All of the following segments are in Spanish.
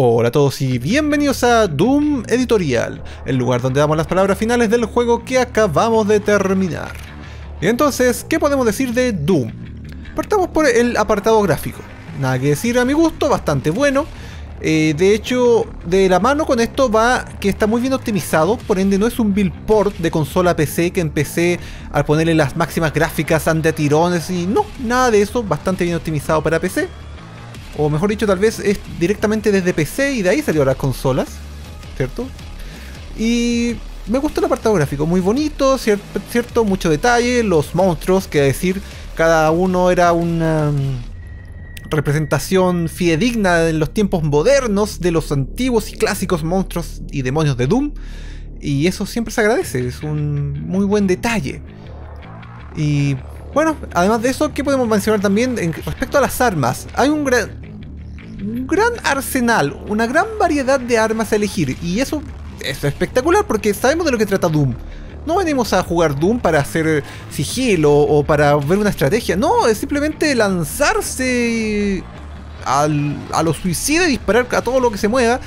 Hola a todos y bienvenidos a Doom Editorial, el lugar donde damos las palabras finales del juego que acabamos de terminar. Y entonces, ¿qué podemos decir de Doom? Partamos por el apartado gráfico. Nada que decir a mi gusto, bastante bueno. De hecho, de la mano con esto va que está muy bien optimizado, por ende no es un build port de consola a PC que empecé al ponerle las máximas gráficas ante tirones y no, nada de eso, bastante bien optimizado para PC. O mejor dicho, tal vez es directamente desde PC y de ahí salió a las consolas, ¿cierto? Y me gusta el apartado gráfico, muy bonito, ¿cierto? Mucho detalle, los monstruos, que a decir, cada uno era una representación fidedigna en los tiempos modernos de los antiguos y clásicos monstruos y demonios de Doom. Y eso siempre se agradece, es un muy buen detalle. Y bueno, además de eso, ¿qué podemos mencionar también respecto a las armas? Hay un gran arsenal, una gran variedad de armas a elegir, y eso es espectacular porque sabemos de lo que trata Doom. No venimos a jugar Doom para hacer sigilo o para ver una estrategia, no, es simplemente lanzarse a los suicidas y disparar a todo lo que se mueva.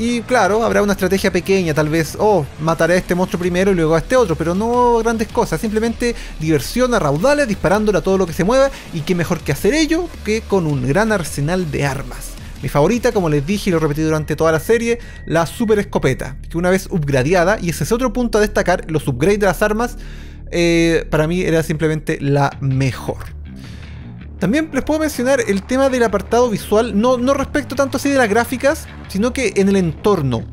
Y claro, habrá una estrategia pequeña, tal vez, mataré a este monstruo primero y luego a este otro, pero no grandes cosas, simplemente diversión a raudales, disparándole a todo lo que se mueva, y qué mejor que hacer ello que con un gran arsenal de armas. Mi favorita, como les dije y lo repetí durante toda la serie, la super escopeta, que una vez upgradeada, y ese es otro punto a destacar, los upgrades de las armas, para mí era simplemente la mejor. También les puedo mencionar el tema del apartado visual, no respecto tanto así de las gráficas, sino que en el entorno,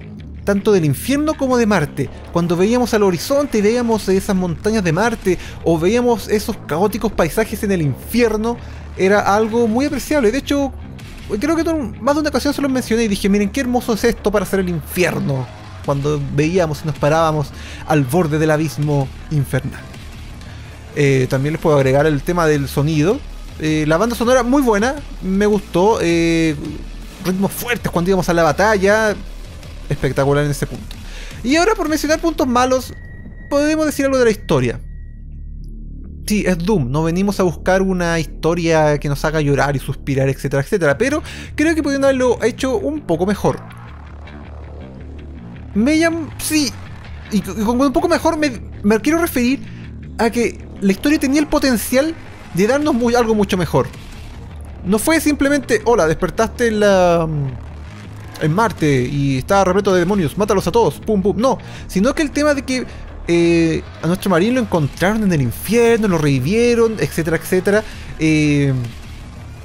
tanto del infierno como de Marte. Cuando veíamos al horizonte y veíamos esas montañas de Marte, o veíamos esos caóticos paisajes en el infierno, era algo muy apreciable. De hecho, creo que más de una ocasión se los mencioné y dije, miren qué hermoso es esto para hacer el infierno, cuando veíamos y nos parábamos al borde del abismo infernal. También les puedo agregar el tema del sonido. La banda sonora muy buena, me gustó, ritmos fuertes cuando íbamos a la batalla, espectacular en ese punto. Y ahora, por mencionar puntos malos, podemos decir algo de la historia. Sí, es Doom, no venimos a buscar una historia que nos haga llorar y suspirar, etcétera, etcétera, pero creo que pudiendo haberlo hecho un poco mejor. Sí, y con un poco mejor me quiero referir a que la historia tenía el potencial de darnos algo mucho mejor. No fue simplemente, hola, despertaste en Marte y estaba repleto de demonios, mátalos a todos, pum pum. No, sino que el tema de que a nuestro marín lo encontraron en el infierno, lo revivieron, etcétera, etcétera.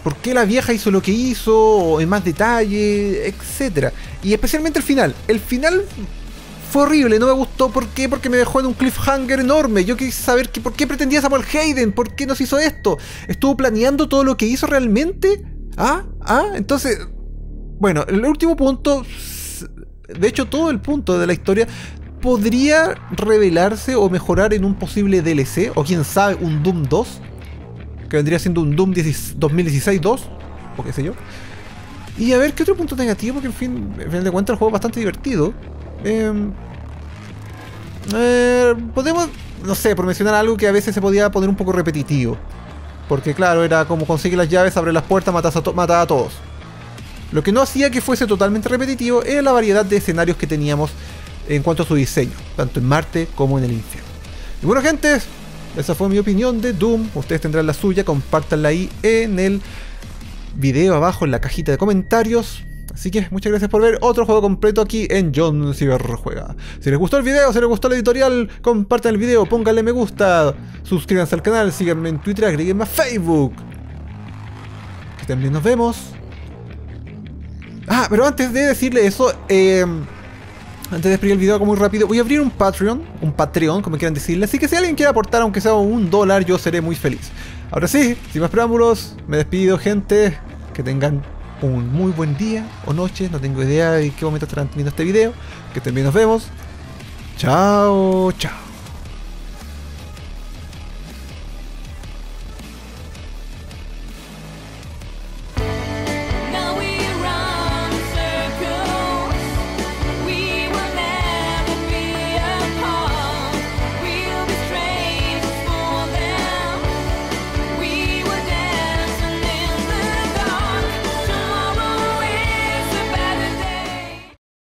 ¿Por qué la vieja hizo lo que hizo? En más detalle, etcétera. Y especialmente el final. El final fue horrible, no me gustó. ¿Por qué? Porque me dejó en un cliffhanger enorme. Yo quise saber por qué pretendía Samuel Hayden, por qué nos hizo esto. ¿Estuvo planeando todo lo que hizo realmente? Entonces, bueno, el último punto, de hecho todo el punto de la historia, podría revelarse o mejorar en un posible DLC, o quién sabe, un Doom 2, que vendría siendo un Doom 2016-2, o qué sé yo. Y a ver qué otro punto negativo, porque en fin de cuentas el juego es bastante divertido. Podemos, no sé, por mencionar algo que a veces se podía poner un poco repetitivo, porque claro, era como consigue las llaves, abre las puertas, mata a todos. Lo que no hacía que fuese totalmente repetitivo era la variedad de escenarios que teníamos en cuanto a su diseño, tanto en Marte como en el infierno. Y bueno, gente, esa fue mi opinión de Doom. Ustedes tendrán la suya, compártanla ahí en el video abajo en la cajita de comentarios. Así que muchas gracias por ver otro juego completo aquí en John Ciberjuega. Si les gustó el video, si les gustó la editorial, compartan el video, pónganle me gusta, suscríbanse al canal, síganme en Twitter, agréguenme a Facebook. Que también nos vemos. Pero antes de decirle eso, antes de despedir el video como muy rápido, voy a abrir un Patreon, como quieran decirle. Así que si alguien quiere aportar, aunque sea $1, yo seré muy feliz. Ahora sí, sin más preámbulos, me despido, gente. Que tengan un muy buen día o noche, no tengo idea de qué momento estarán teniendo este video. Que también nos vemos. Chao, chao.